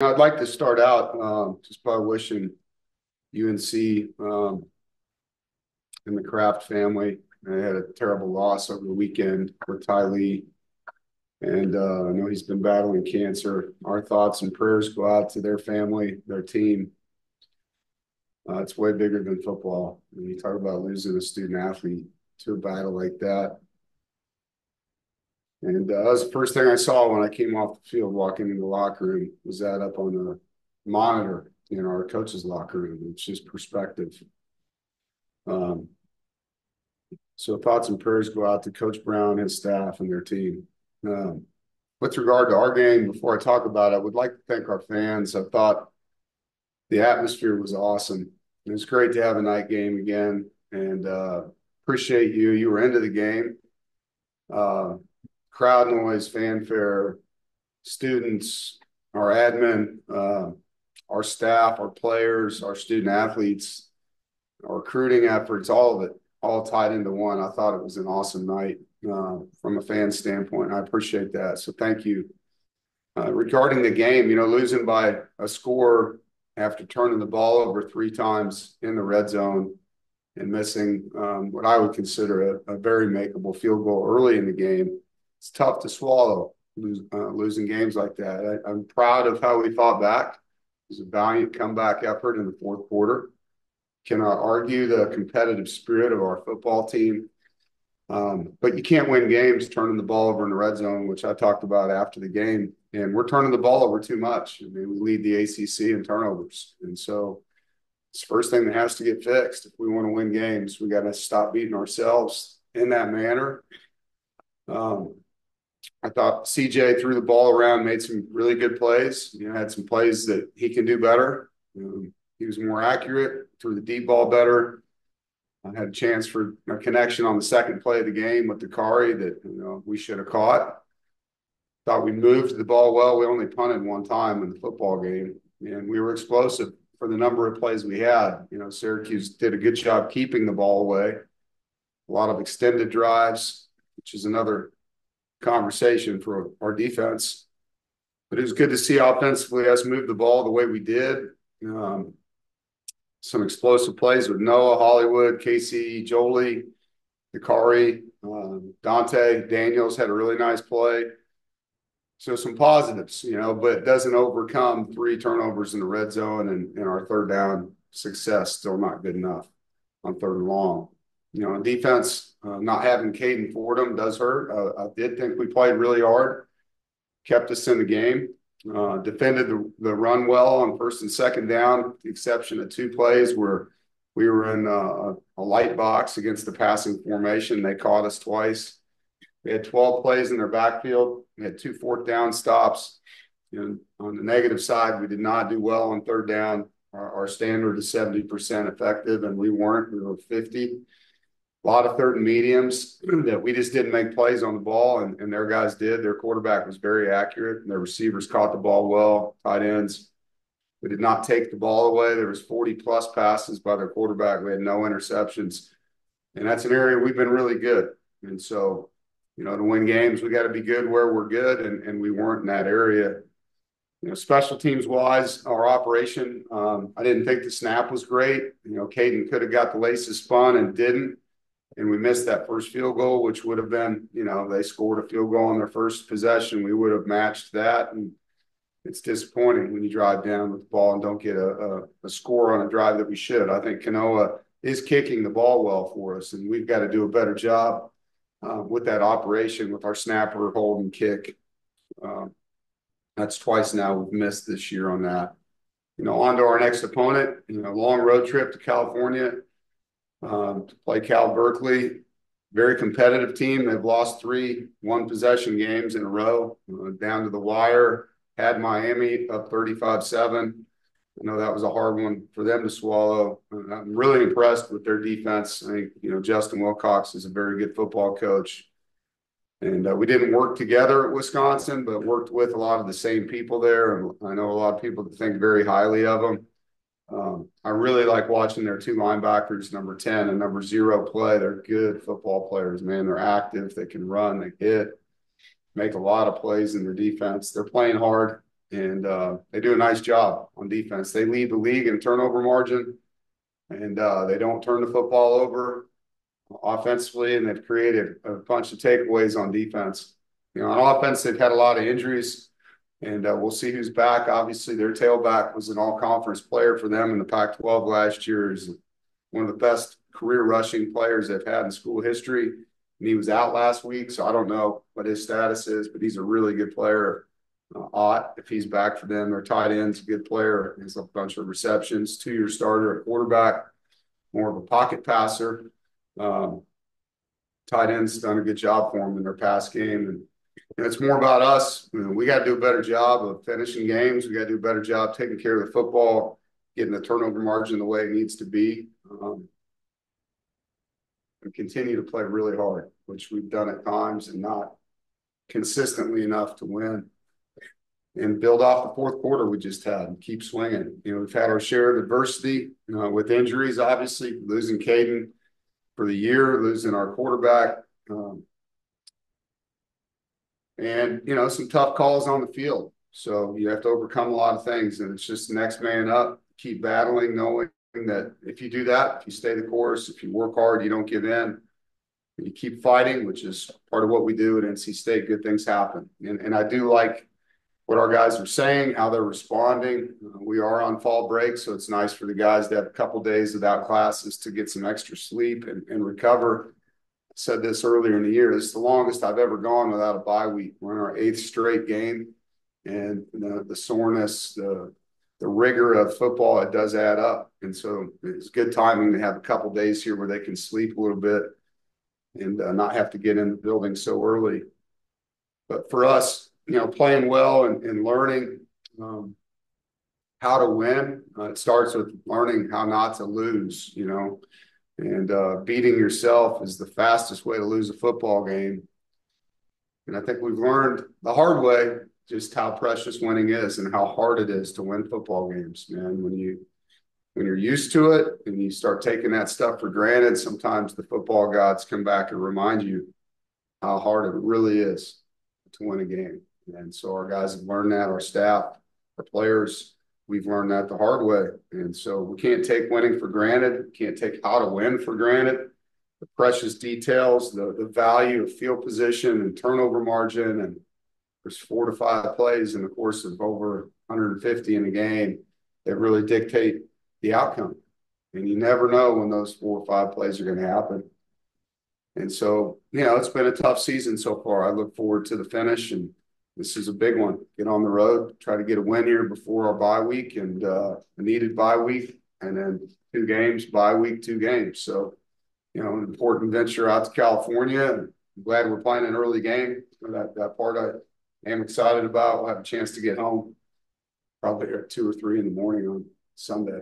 I'd like to start out just by wishing UNC and the Kraft family. They had a terrible loss over the weekend with Ty Lee. And I know he's been battling cancer. Our thoughts and prayers go out to their family, their team. It's way bigger than football. When you talk about losing a student athlete to a battle like that. And that was the first thing I saw when I came off the field walking in the locker room, was that up on the monitor in our coach's locker room. It's just perspective. So thoughts and prayers go out to Coach Brown, his staff, and their team. With regard to our game, before I talk about it, I would like to thank our fans. I thought the atmosphere was awesome. It was great to have a night game again, and appreciate you. You were into the game. Crowd noise, fanfare, students, our admin, our staff, our players, our student athletes, our recruiting efforts, all of it, all tied into one. I thought it was an awesome night from a fan standpoint. I appreciate that. So thank you. Regarding the game, you know, losing by a score after turning the ball over 3 times in the red zone and missing what I would consider a very makeable field goal early in the game, it's tough to swallow, losing games like that. I'm proud of how we fought back. It was a valiant comeback effort in the fourth quarter. Cannot argue the competitive spirit of our football team. But you can't win games turning the ball over in the red zone, which I talked about after the game. And we're turning the ball over too much. I mean, we lead the ACC in turnovers. And so it's the first thing that has to get fixed. If we want to win games, we got to stop beating ourselves in that manner. I thought CJ threw the ball around, made some really good plays. You know, had some plays that he can do better. He was more accurate, threw the deep ball better. I had a chance for a connection on the second play of the game with Dakari that, you know, we should have caught. Thought we moved the ball well. We only punted one time in the football game, and we were explosive for the number of plays we had. You know, Syracuse did a good job keeping the ball away. A lot of extended drives, which is another conversation for our defense. But it was good to see offensively us move the ball the way we did. Some explosive plays with Noah, Hollywood, Casey, Jolie, Dakari, Dante, Daniels had a really nice play. So some positives, you know, but it doesn't overcome 3 turnovers in the red zone, and our third down success still not good enough on third and long. You know, on defense, not having Caden Fordham does hurt. I did think we played really hard, kept us in the game, defended the run well on first and second down, with the exception of 2 plays where we were in a light box against the passing formation. They caught us twice. We had 12 plays in their backfield. We had 2 fourth down stops. You know, on the negative side, we did not do well on third down. Our standard is 70% effective, and we weren't. We were 50%. A lot of third and mediums that we just didn't make plays on the ball, and their guys did. Their quarterback was very accurate, and their receivers caught the ball well, tight ends. We did not take the ball away. There was 40-plus passes by their quarterback. We had no interceptions, and that's an area we've been really good. And so, you know, to win games, we got to be good where we're good, and we weren't in that area. You know, special teams-wise, our operation, I didn't think the snap was great. You know, Caden could have got the laces spun and didn't. And we missed that first field goal, which would have been, you know, they scored a field goal on their first possession. We would have matched that. And it's disappointing when you drive down with the ball and don't get a score on a drive that we should. I think Kanoa is kicking the ball well for us, and we've got to do a better job with that operation, with our snapper, hold, and kick. That's twice now we've missed this year on that. You know, on to our next opponent, you know, long road trip to California. To play Cal Berkeley, very competitive team. They've lost 3 one-possession games in a row, down to the wire, had Miami up 35-7. I know that was a hard one for them to swallow. I'm really impressed with their defense. I think, you know, Justin Wilcox is a very good football coach. And we didn't work together at Wisconsin, but worked with a lot of the same people there. And I know a lot of people that think very highly of them. I really like watching their 2 linebackers, number 10 and number 0, play. They're good football players, man. They're active. They can run. They hit. Make a lot of plays in their defense. They're playing hard. and they do a nice job on defense. They lead the league in turnover margin, and they don't turn the football over offensively, and they've created a bunch of takeaways on defense. You know, on offense, they've had a lot of injuries, and we'll see who's back. Obviously, their tailback was an all-conference player for them in the Pac 12 last year. He's one of the best career rushing players they've had in school history, and he was out last week, so I don't know what his status is, but he's a really good player. Ott, if he's back for them, their tight end's a good player. He has a bunch of receptions, two-year starter, a quarterback, more of a pocket passer. Tight end's done a good job for them in their pass game. And it's more about us. You know, we got to do a better job of finishing games. We got to do a better job taking care of the football, getting the turnover margin the way it needs to be. And continue to play really hard, which we've done at times and not consistently enough to win. And build off the fourth quarter we just had and keep swinging. You know, we've had our share of adversity with injuries, obviously, losing Caden for the year, losing our quarterback. And, you know, some tough calls on the field. So you have to overcome a lot of things, and it's just next man up, keep battling, knowing that if you do that, if you stay the course, if you work hard, you don't give in, and you keep fighting, which is part of what we do at NC State, good things happen. And I do like what our guys are saying, how they're responding. We are on fall break, so it's nice for the guys to have a couple days without classes to get some extra sleep and recover. I said this earlier in the year, this is the longest I've ever gone without a bye week. We're in our 8th straight game, and the soreness, the rigor of football, it does add up. And so it's good timing to have a couple days here where they can sleep a little bit and not have to get in the building so early. But for us, you know, playing well and learning how to win. It starts with learning how not to lose, you know, and beating yourself is the fastest way to lose a football game. And I think we've learned the hard way just how precious winning is and how hard it is to win football games, man. When you're used to it and you start taking that stuff for granted, sometimes the football gods come back and remind you how hard it really is to win a game. And so our guys have learned that, our staff, our players, we've learned that the hard way. And so we can't take winning for granted. We can't take how to win for granted. The precious details, the value of field position and turnover margin. And there's 4 to 5 plays in the course of over 150 in a game that really dictate the outcome. And you never know when those 4 or 5 plays are going to happen. And so, you know, it's been a tough season so far. I look forward to the finish, and this is a big one. Get on the road, try to get a win here before our bye week, and a needed bye week, and then 2 games, bye week, 2 games. So, you know, an important venture out to California. I'm glad we're playing an early game. That part I am excited about. We'll have a chance to get home probably at 2 or 3 in the morning on Sunday.